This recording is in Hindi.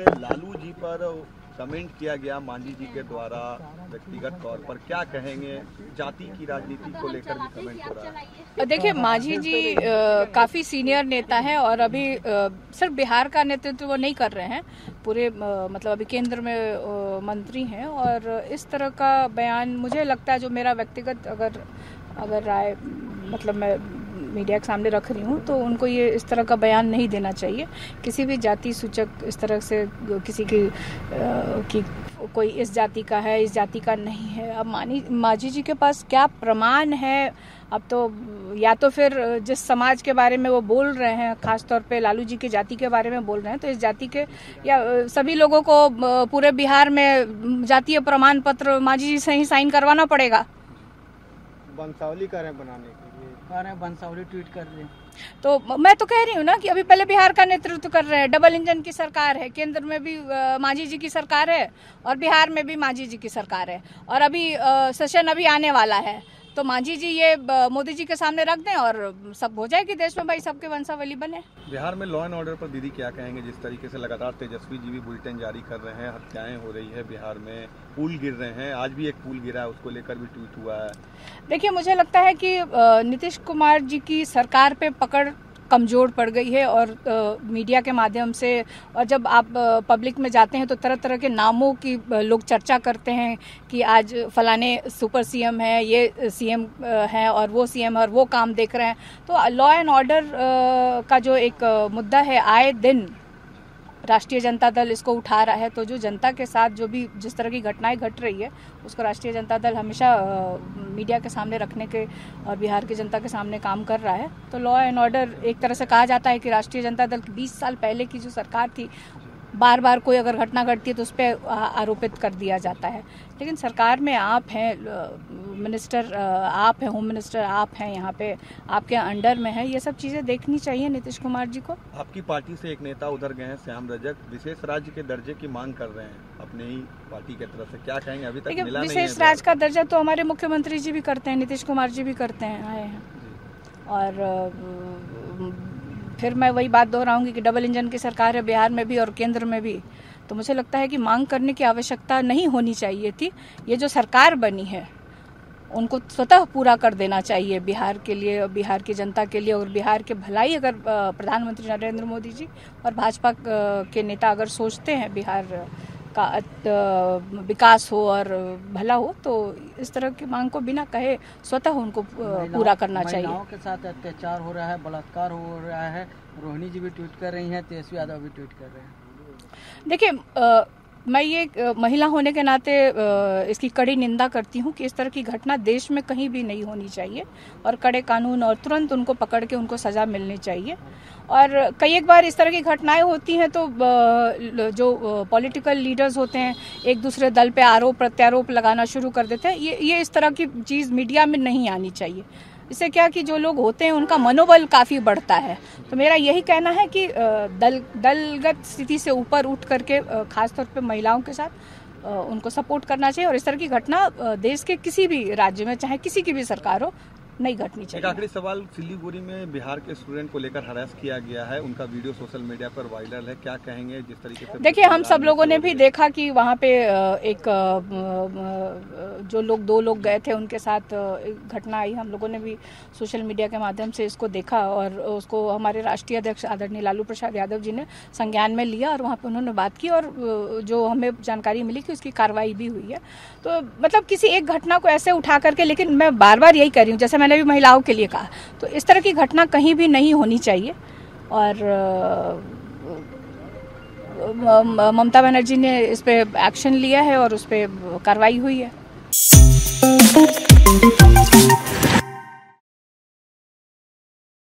लालू जी पर कमेंट किया गया मांझी जी के द्वारा व्यक्तिगत तौर पर, क्या कहेंगे? जाति की राजनीति को लेकर भी कमेंट हो रहा है। देखिए, मांझी जी काफी सीनियर नेता हैं और अभी सिर्फ बिहार का नेतृत्व वो नहीं कर रहे हैं, पूरे मतलब अभी केंद्र में मंत्री हैं। और इस तरह का बयान, मुझे लगता है, जो मेरा व्यक्तिगत अगर राय, मतलब मैं मीडिया के सामने रख रही हूँ, तो उनको ये इस तरह का बयान नहीं देना चाहिए। किसी भी जाति सूचक इस तरह से किसी की कोई इस जाति का है, इस जाति का नहीं है। अब मांझी जी के पास क्या प्रमाण है? अब तो या तो फिर जिस समाज के बारे में वो बोल रहे हैं, खासतौर पे लालू जी की जाति के बारे में बोल रहे हैं, तो इस जाति के या सभी लोगों को पूरे बिहार में जातीय प्रमाण पत्र मांझी जी से ही साइन करवाना पड़ेगा। वंशावली का रहे बनाने के लिए वंशावली ट्वीट कर रहे हैं, तो मैं तो कह रही हूँ ना कि अभी पहले बिहार का नेतृत्व कर रहे हैं, डबल इंजन की सरकार है, केंद्र में भी मांझी जी की सरकार है और बिहार में भी मांझी जी की सरकार है, और अभी सेशन अभी आने वाला है, तो मांझी जी ये मोदी जी के सामने रख दें और सब हो जाएगी देश में, भाई सबके वंशावली बने। बिहार में लॉ एंड ऑर्डर पर दीदी क्या कहेंगे? जिस तरीके से लगातार तेजस्वी जी भी बुलेटिन जारी कर रहे हैं, हत्याएं हो रही है बिहार में, पुल गिर रहे हैं, आज भी एक पुल गिरा है, उसको लेकर भी ट्वीट हुआ है। देखिए, मुझे लगता है कि नीतीश कुमार जी की सरकार पे पकड़ कमज़ोर पड़ गई है और मीडिया के माध्यम से, और जब आप पब्लिक में जाते हैं तो तरह तरह के नामों की लोग चर्चा करते हैं कि आज फलाने सुपर सीएम है, ये सीएम है और वो सीएम है और वो काम देख रहे हैं। तो लॉ एंड ऑर्डर का जो एक मुद्दा है, आए दिन राष्ट्रीय जनता दल इसको उठा रहा है, तो जो जनता के साथ जो भी जिस तरह की घटनाएं घट रही है, उसको राष्ट्रीय जनता दल हमेशा मीडिया के सामने रखने के और बिहार की जनता के सामने काम कर रहा है। तो लॉ एंड ऑर्डर एक तरह से कहा जाता है कि राष्ट्रीय जनता दल की 20 साल पहले की जो सरकार थी, बार बार कोई अगर घटना घटती है तो उस पर आरोपित कर दिया जाता है, लेकिन सरकार में आप हैं, मिनिस्टर आप हैं, होम मिनिस्टर आप हैं, यहाँ पे आपके अंडर में है, ये सब चीज़ें देखनी चाहिए नीतीश कुमार जी को। आपकी पार्टी से एक नेता उधर गए हैं, श्याम रजक, विशेष राज्य के दर्जे की मांग कर रहे हैं अपनी ही पार्टी की तरफ से, क्या कहेंगे? अभी तक मिला नहीं है विशेष राज्य का दर्जा, तो हमारे मुख्यमंत्री जी भी करते हैं, नीतीश कुमार जी भी करते हैं, आए हैं। और फिर मैं वही बात दोहराऊंगी कि डबल इंजन की सरकार है बिहार में भी और केंद्र में भी, तो मुझे लगता है कि मांग करने की आवश्यकता नहीं होनी चाहिए थी। ये जो सरकार बनी है उनको स्वतः पूरा कर देना चाहिए बिहार के लिए और बिहार की जनता के लिए, और बिहार के भलाई अगर प्रधानमंत्री नरेंद्र मोदी जी और भाजपा के नेता अगर सोचते हैं बिहार का विकास हो और भला हो, तो इस तरह की मांग को बिना कहे स्वतः उनको पूरा करना चाहिए। महिलाओं के साथ अत्याचार हो रहा है, बलात्कार हो रहा है, रोहिणी जी भी ट्वीट कर रही हैं, तेजस्वी यादव भी ट्वीट कर रहे हैं। देखिए, मैं ये महिला होने के नाते इसकी कड़ी निंदा करती हूँ कि इस तरह की घटना देश में कहीं भी नहीं होनी चाहिए और कड़े कानून और तुरंत उनको पकड़ के उनको सज़ा मिलनी चाहिए। और कई एक बार इस तरह की घटनाएं होती हैं तो जो पॉलिटिकल लीडर्स होते हैं एक दूसरे दल पे आरोप प्रत्यारोप लगाना शुरू कर देते हैं, ये इस तरह की चीज़ मीडिया में नहीं आनी चाहिए। इससे क्या कि जो लोग होते हैं उनका मनोबल काफ़ी बढ़ता है। तो मेरा यही कहना है कि दलगत स्थिति से ऊपर उठ करके खासतौर पे महिलाओं के साथ उनको सपोर्ट करना चाहिए और इस तरह की घटना देश के किसी भी राज्य में, चाहे किसी की भी सरकार हो, नहीं घटनी चाहिए। आखिरी सवाल, सिलीगुड़ी में बिहार के स्टूडेंट को लेकर हरास किया गया है, उनका वीडियो सोशल मीडिया पर वायरल है, क्या कहेंगे? जिस तरीके से देखिए, हम सब लोगों ने भी देखा कि वहाँ पे एक जो लोग, दो लोग गए थे, उनके साथ घटना आई, हम लोगों ने भी सोशल मीडिया के माध्यम से इसको देखा और उसको हमारे राष्ट्रीय अध्यक्ष आदरणीय लालू प्रसाद यादव जी ने संज्ञान में लिया और वहाँ पर उन्होंने बात की और जो हमें जानकारी मिली कि उसकी कार्रवाई भी हुई है। तो मतलब किसी एक घटना को ऐसे उठा करके, लेकिन मैं बार बार यही कह रही हूँ, जैसे मैंने भी महिलाओं के लिए कहा, तो इस तरह की घटना कहीं भी नहीं होनी चाहिए। और ममता बनर्जी ने इस पे एक्शन लिया है और उस पे कार्रवाई हुई है।